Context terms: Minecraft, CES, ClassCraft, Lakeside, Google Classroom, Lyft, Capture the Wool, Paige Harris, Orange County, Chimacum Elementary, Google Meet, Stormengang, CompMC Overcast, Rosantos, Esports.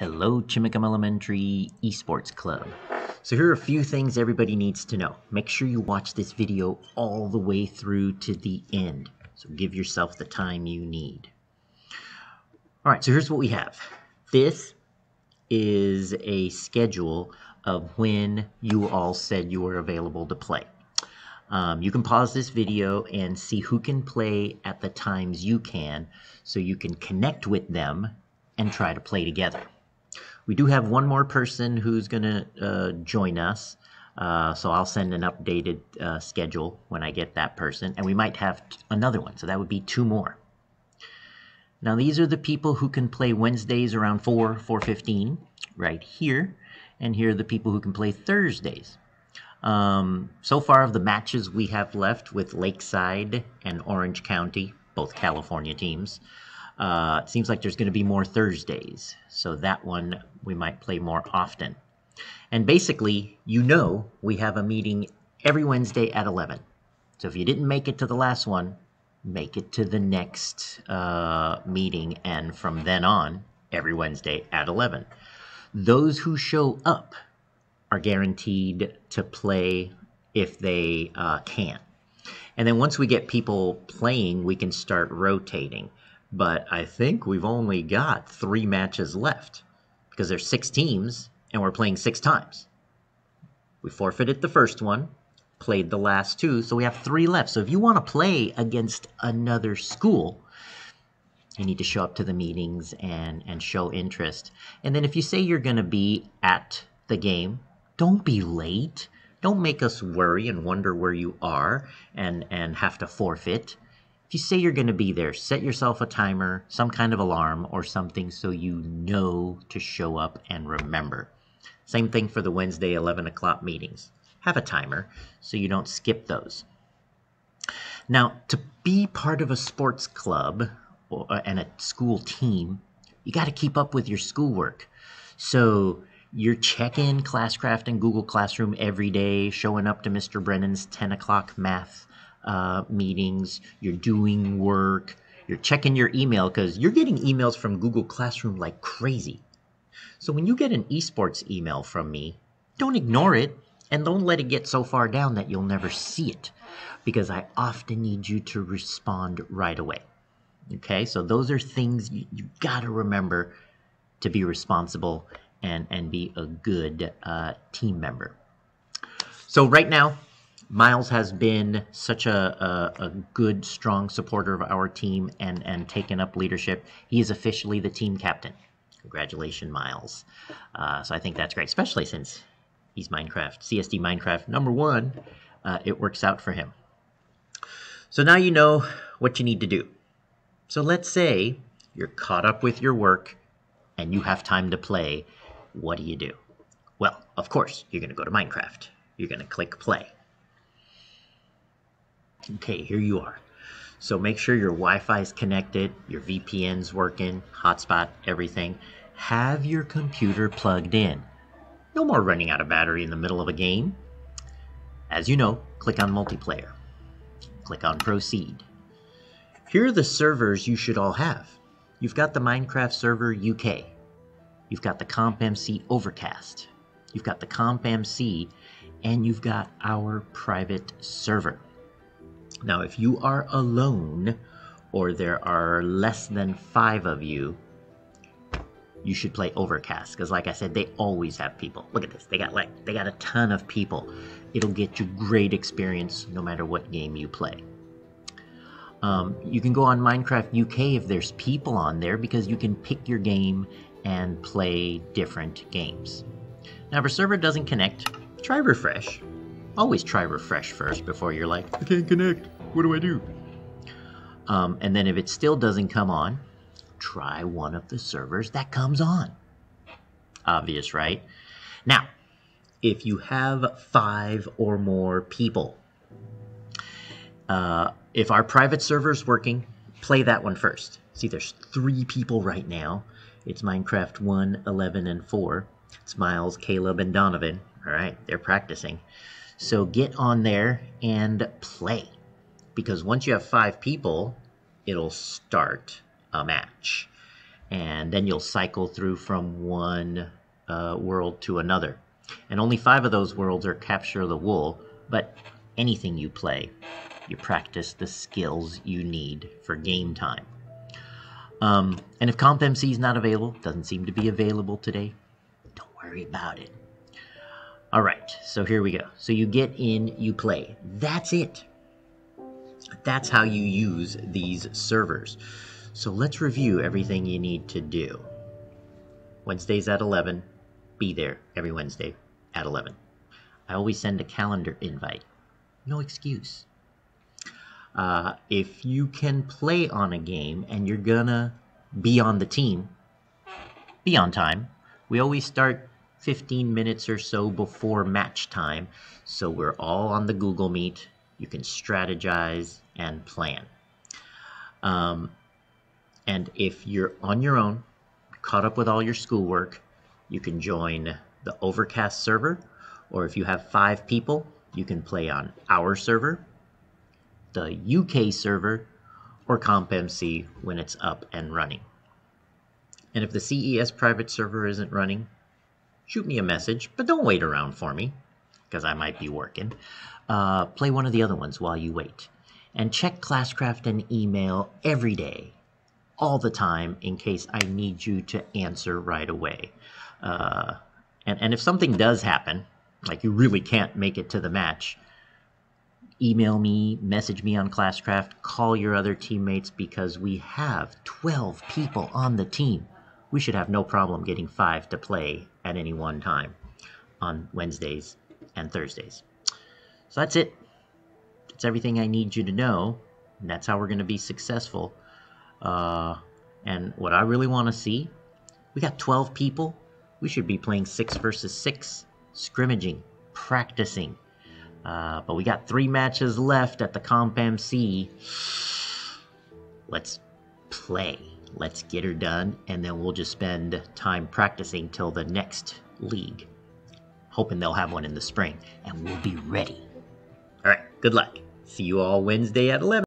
Hello, Chimacum Elementary Esports Club. So here are a few things everybody needs to know. Make sure you watch this video all the way through to the end. So give yourself the time you need. All right, so here's what we have. This is a schedule of when you all said you were available to play. You can pause this video and see who can play at the times you can, so you can connect with them and try to play together. We do have one more person who's going to join us, so I'll send an updated schedule when I get that person, and we might have another one, so that would be two more. Now these are the people who can play Wednesdays around 4:15 right here, and here are the people who can play Thursdays. So far of the matches we have left with Lakeside and Orange County, both California teams, it seems like there's going to be more Thursdays, so that one we might play more often. And basically, you know, we have a meeting every Wednesday at 11. So if you didn't make it to the last one, make it to the next meeting, and from then on, every Wednesday at 11. Those who show up are guaranteed to play if they can. And then once we get people playing, we can start rotating. But I think we've only got 3 matches left because there's 6 teams and we're playing 6 times. We forfeited the first one, played the last 2, so we have 3 left. So if you want to play against another school, you need to show up to the meetings and show interest. And then if you say you're going to be at the game, don't be late. Don't make us worry and wonder where you are and have to forfeit. If you say you're going to be there, set yourself a timer, some kind of alarm or something, so you know to show up and remember. Same thing for the Wednesday 11 o'clock meetings. Have a timer so you don't skip those. Now, to be part of a sports club and a school team, you got to keep up with your schoolwork. So you're checking ClassCraft and Google Classroom every day, showing up to Mr. Brennan's 10 o'clock math meetings, you're doing work, you're checking your email because you're getting emails from Google Classroom like crazy. So when you get an esports email from me, don't ignore it and don't let it get so far down that you'll never see it, because I often need you to respond right away. Okay, so those are things you got to remember to be responsible and be a good team member. So right now, Miles has been such a good, strong supporter of our team and taken up leadership. He is officially the team captain. Congratulations, Miles. So I think that's great, especially since he's Minecraft, CSD Minecraft #1. It works out for him. So now you know what you need to do. So let's say you're caught up with your work and you have time to play. What do you do? Well, of course, you're going to go to Minecraft. You're going to click play. Okay, here you are. So make sure your Wi-Fi is connected, your VPN's working, hotspot, everything. Have your computer plugged in. No more running out of battery in the middle of a game. As you know, click on multiplayer. Click on proceed. Here are the servers you should all have. You've got the Minecraft server UK. You've got the CompMC Overcast. You've got the CompMC, and you've got our private server. Now, if you are alone or there are less than 5 of you, you should play Overcast because, like I said, they always have people. Look at this. They got a ton of people. It'll get you great experience no matter what game you play. You can go on Minecraft UK if there's people on there because you can pick your game and play different games. Now, if a server doesn't connect, try refresh. Always try refresh first before you're like, I can't connect, what do I do? And then if it still doesn't come on, try one of the servers that comes on. Obvious, right? Now, if you have 5 or more people, if our private server's working, play that one first. See, there's 3 people right now. It's Minecraft 1, 11, and 4. It's Miles, Caleb, and Donovan. All right, they're practicing. So get on there and play, because once you have 5 people, it'll start a match. and then you'll cycle through from one world to another. And only 5 of those worlds are Capture the Wool, but anything you play, you practice the skills you need for game time. And if CompMC is not available, doesn't seem to be available today, don't worry about it. All right, so here we go. So you get in, you play. That's it. That's how you use these servers. So let's review everything you need to do. Wednesdays at 11, be there every Wednesday at 11. I always send a calendar invite. No excuse. If you can play on a game and you're gonna be on the team, be on time. We always start 15 minutes or so before match time, so we're all on the Google Meet. You can strategize and plan. And if you're on your own, caught up with all your schoolwork, you can join the Overcast server, or if you have 5 people, you can play on our server, the UK server, or CompMC when it's up and running. And if the CES private server isn't running, shoot me a message, but don't wait around for me, because I might be working. Play one of the other ones while you wait. And check ClassCraft and email every day, all the time, in case I need you to answer right away. And if something does happen, like you really can't make it to the match, email me, message me on ClassCraft, call your other teammates, because we have 12 people on the team. We should have no problem getting 5 to play at any one time on Wednesdays and Thursdays. So that's it. That's everything I need you to know, and that's how we're going to be successful. And what I really want to see, we got 12 people. We should be playing 6 versus 6, scrimmaging, practicing. But we got 3 matches left at the CompMC. Let's play. Let's get her done, and then we'll just spend time practicing till the next league. Hoping they'll have one in the spring, and we'll be ready. All right, good luck. See you all Wednesday at 11.